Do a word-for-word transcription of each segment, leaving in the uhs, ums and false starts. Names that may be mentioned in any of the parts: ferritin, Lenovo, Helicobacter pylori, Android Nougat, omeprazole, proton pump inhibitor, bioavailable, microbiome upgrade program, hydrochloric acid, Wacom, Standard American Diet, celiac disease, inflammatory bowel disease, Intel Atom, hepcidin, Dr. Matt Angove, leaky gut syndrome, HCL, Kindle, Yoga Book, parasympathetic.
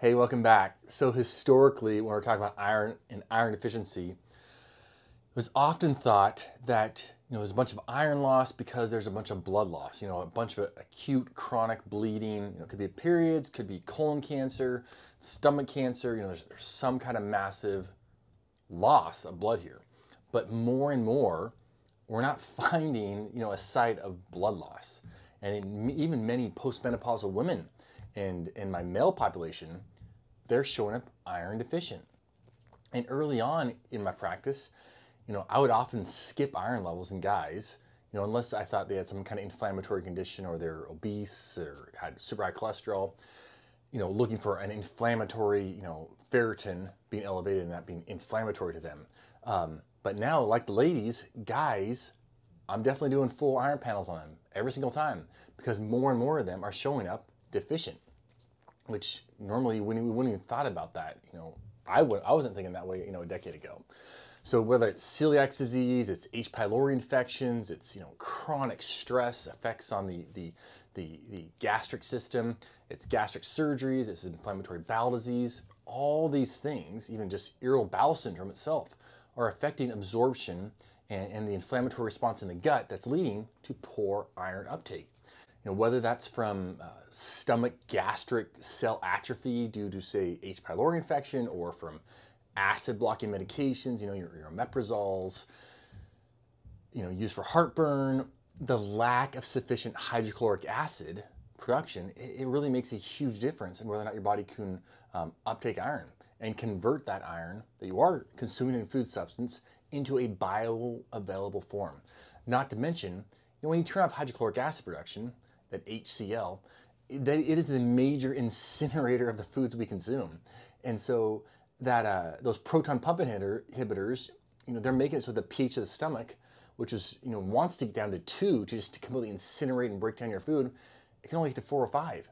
Hey, welcome back. So historically, when we're talking about iron and iron deficiency, it was often thought that, you know, there's a bunch of iron loss because there's a bunch of blood loss, you know, a bunch of acute chronic bleeding, you know, it could be periods, could be colon cancer, stomach cancer, you know, there's, there's some kind of massive loss of blood here. But more and more, we're not finding, you know, a site of blood loss. And in, even many postmenopausal women and in my male population, they're showing up iron deficient. And early on in my practice, you know, I would often skip iron levels in guys, you know, unless I thought they had some kind of inflammatory condition or they're obese or had super high cholesterol, you know, looking for an inflammatory, you know, ferritin being elevated and that being inflammatory to them. Um, but now, like the ladies, guys, I'm definitely doing full iron panels on them every single time because more and more of them are showing up deficient, which normally we wouldn't even thought about that. You know, I, would, I wasn't thinking that way, you know, a decade ago. So whether it's celiac disease, it's H. pylori infections, it's, you know, chronic stress effects on the, the, the, the gastric system, it's gastric surgeries, it's inflammatory bowel disease, all these things, even just irritable bowel syndrome itself, are affecting absorption and, and the inflammatory response in the gut that's leading to poor iron uptake. You know, whether that's from uh, stomach gastric cell atrophy due to, say, H. pylori infection or from acid blocking medications, you know, your, your omeprazoles, you know, used for heartburn, the lack of sufficient hydrochloric acid production, it, it really makes a huge difference in whether or not your body can um, uptake iron and convert that iron that you are consuming in food substance into a bioavailable form. Not to mention, you know, when you turn off hydrochloric acid production, that H C L, that it is the major incinerator of the foods we consume. And so that uh, those proton pump inhibitors, you know, they're making it so the pH of the stomach, which is, you know, wants to get down to two to just completely incinerate and break down your food, it can only get to four or five.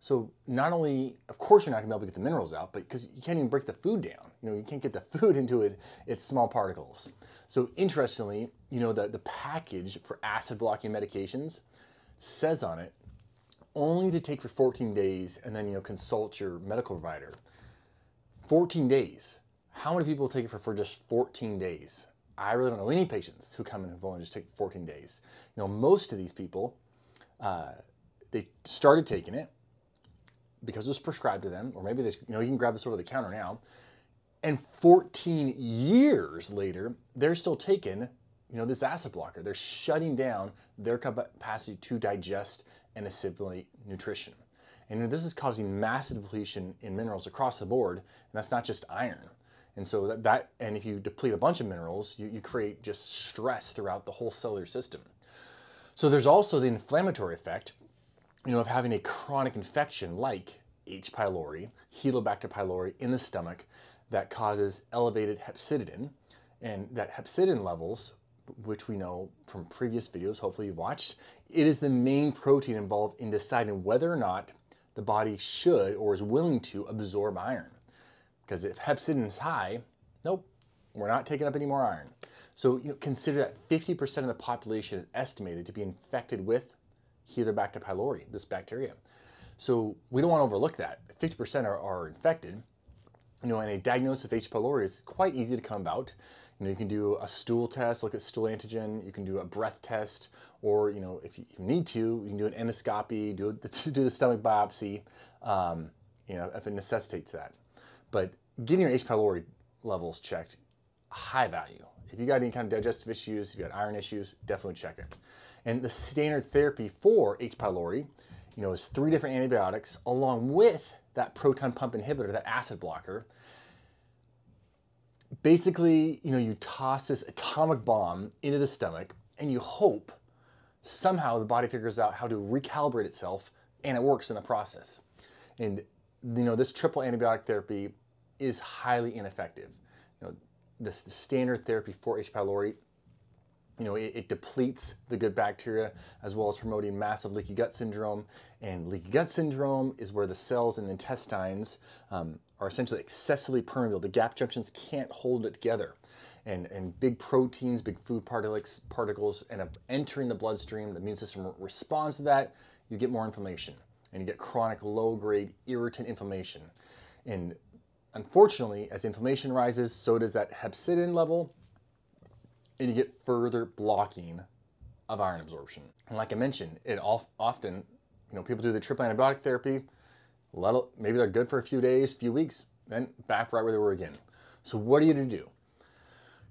So not only, of course, you're not gonna be able to get the minerals out, but because you can't even break the food down. You know, you can't get the food into its, its small particles. So interestingly, you know, the, the package for acid blocking medications says on it, only to take for fourteen days and then, you know, consult your medical provider. fourteen days. How many people take it for, for just fourteen days? I really don't know any patients who come in and just take fourteen days. You know, most of these people, uh, they started taking it because it was prescribed to them, or maybe they, you know, you can grab this over the counter now. And fourteen years later, they're still taking, you know, this acid blocker. They're shutting down their capacity to digest and assimilate nutrition. And this is causing massive depletion in minerals across the board, and that's not just iron. And so that, that and if you deplete a bunch of minerals, you, you create just stress throughout the whole cellular system. So there's also the inflammatory effect, you know, of having a chronic infection like H. pylori, Helicobacter pylori in the stomach that causes elevated hepcidin, and that hepcidin levels, which we know from previous videos, hopefully you've watched, it is the main protein involved in deciding whether or not the body should or is willing to absorb iron. Because if hepcidin is high, nope, we're not taking up any more iron. So, you know, consider that fifty percent of the population is estimated to be infected with Helicobacter pylori, this bacteria. So we don't want to overlook that. fifty percent are, are infected. You know, and a diagnosis of H. pylori is quite easy to come about. You know, you can do a stool test, look at stool antigen, you can do a breath test, or, you know, if you need to, you can do an endoscopy, do, do the stomach biopsy, um, you know, if it necessitates that. But getting your H. pylori levels checked, high value. If you got any kind of digestive issues, if you got iron issues, definitely check it. And the standard therapy for H. pylori, you know, is three different antibiotics along with that proton pump inhibitor, that acid blocker. Basically, you know, you toss this atomic bomb into the stomach and you hope somehow the body figures out how to recalibrate itself, and it works in the process. And, you know, this triple antibiotic therapy is highly ineffective. You know, this the standard therapy for H. pylori, you know, it, it depletes the good bacteria as well as promoting massive leaky gut syndrome. And leaky gut syndrome is where the cells in the intestines um, are essentially excessively permeable. The gap junctions can't hold it together. And, and big proteins, big food particles end up entering the bloodstream. The immune system responds to that. You get more inflammation. and you get chronic low-grade irritant inflammation. And unfortunately, as inflammation rises, so does that hepcidin level, and you get further blocking of iron absorption. And like I mentioned, it often, you know, people do the triple antibiotic therapy, little, maybe they're good for a few days, few weeks, then back right where they were again. So what are you to do?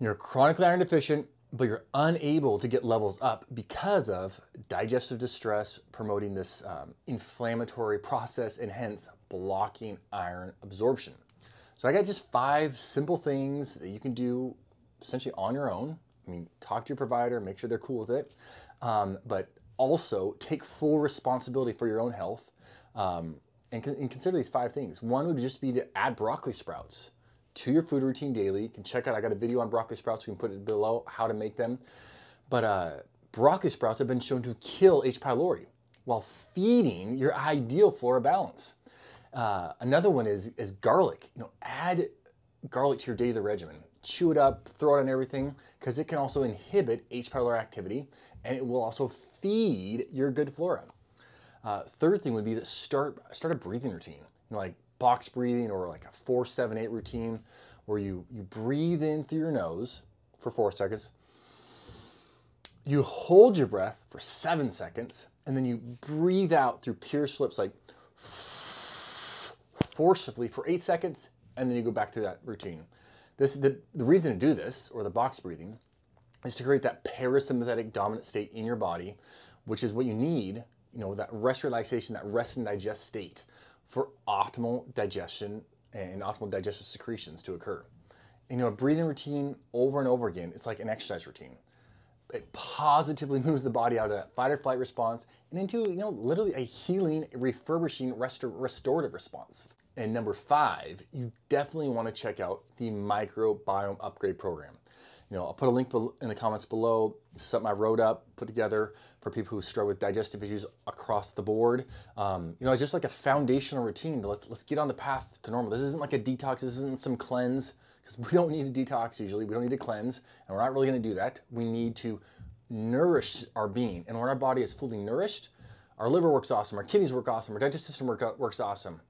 You're chronically iron deficient, but you're unable to get levels up because of digestive distress promoting this um, inflammatory process and hence blocking iron absorption. So I got just five simple things that you can do essentially on your own. I mean, talk to your provider, make sure they're cool with it, um, but also take full responsibility for your own health um, and, and consider these five things. One would just be to add broccoli sprouts to your food routine daily. You can check out, I got a video on broccoli sprouts, we can put it below how to make them. But uh, broccoli sprouts have been shown to kill H. pylori while feeding your ideal flora balance. Uh, another one is, is garlic. You know, add garlic to your daily regimen. Chew it up, throw it on everything, because it can also inhibit H. pylori activity, and it will also feed your good flora. Uh, third thing would be to start, start a breathing routine, you know, like box breathing or like a four, seven, eight routine where you, you breathe in through your nose for four seconds, you hold your breath for seven seconds, and then you breathe out through pierced lips like forcefully for eight seconds, and then you go back through that routine. This, the, the reason to do this, or the box breathing, is to create that parasympathetic dominant state in your body, which is what you need, you know, that rest relaxation, that rest and digest state for optimal digestion and optimal digestive secretions to occur. You know, a breathing routine over and over again, it's like an exercise routine. It positively moves the body out of that fight or flight response and into, you know, literally a healing, refurbishing, restor restorative response. And number five, you definitely want to check out the microbiome upgrade program. You know, I'll put a link in the comments below, something I wrote up, put together for people who struggle with digestive issues across the board. Um, you know, it's just like a foundational routine. Let's, let's get on the path to normal. This isn't like a detox. This isn't some cleanse, because we don't need to detox usually. We don't need to cleanse, and we're not really going to do that. We need to nourish our being. And when our body is fully nourished, our liver works awesome, our kidneys work awesome, our digestive system work, works awesome.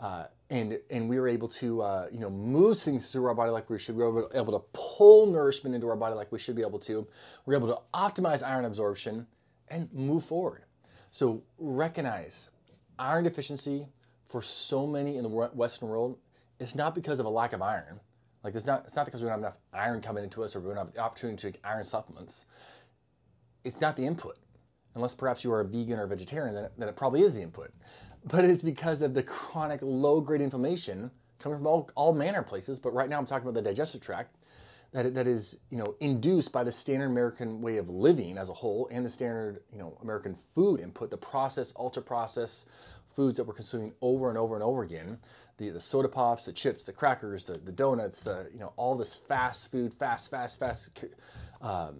Uh, and, and we were able to, uh, you know, move things through our body like we should. We were able to pull nourishment into our body like we should be able to. We were able to optimize iron absorption and move forward. So recognize iron deficiency for so many in the Western world. It's not because of a lack of iron. Like it's not, it's not because we don't have enough iron coming into us or we don't have the opportunity to take iron supplements. It's not the input. Unless perhaps you are a vegan or a vegetarian, then it, then it probably is the input. But it's because of the chronic low-grade inflammation coming from all, all manner of places, but right now I'm talking about the digestive tract, that, that is, you know, induced by the standard American way of living as a whole and the standard, you know, American food input, the processed, ultra-processed foods that we're consuming over and over and over again, the, the soda pops, the chips, the crackers, the, the donuts, the, you know, all this fast food, fast, fast, fast, um,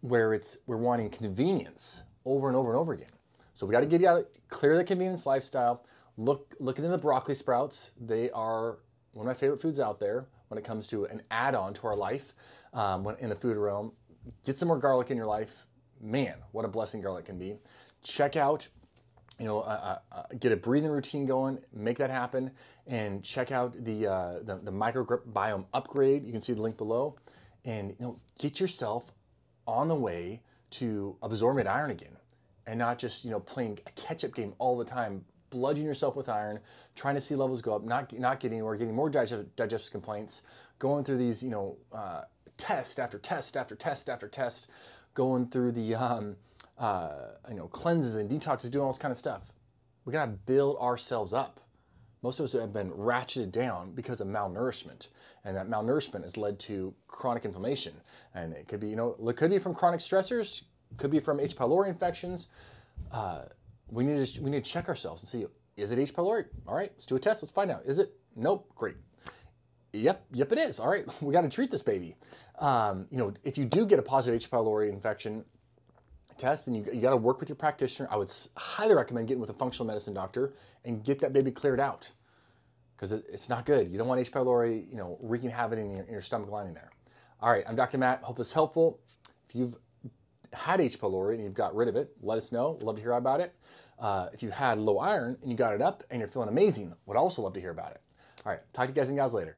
where it's, we're wanting convenience over and over and over again. So we got to get out of, clear the convenience lifestyle. Look, look into the broccoli sprouts. They are one of my favorite foods out there when it comes to an add-on to our life um, when, in the food realm. Get some more garlic in your life. Man, what a blessing garlic can be. Check out, you know, uh, uh, get a breathing routine going, make that happen, and check out the, uh, the, the microbiome upgrade. You can see the link below. And, you know, get yourself on the way to absorbing iron again. And not just, you know, playing a catch-up game all the time, bludgeoning yourself with iron, trying to see levels go up, not not getting or getting more digestive, digestive complaints, going through these, you know, uh, test after test after test after test, going through the, um, uh, you know, cleanses and detoxes, doing all this kind of stuff. We gotta build ourselves up. Most of us have been ratcheted down because of malnourishment, and that malnourishment has led to chronic inflammation, and it could be, you know, it could be from chronic stressors. Could be from H. pylori infections. Uh, we need to we need to check ourselves and see, is it H. pylori? All right, let's do a test. Let's find out. Is it? Nope. Great. Yep. Yep. It is. All right. We got to treat this baby. Um, you know, if you do get a positive H. pylori infection test, then you, you got to work with your practitioner. I would highly recommend getting with a functional medicine doctor and get that baby cleared out, because it, it's not good. You don't want H. pylori, you know, wreaking havoc in your, in your stomach lining there. All right. I'm Doctor Matt. Hope this is helpful. If you've had H. pylori and you've got rid of it, let us know. Love to hear about it. uh, if you had low iron and you got it up and you're feeling amazing. Would also love to hear about it. All right, talk to you guys and gals later.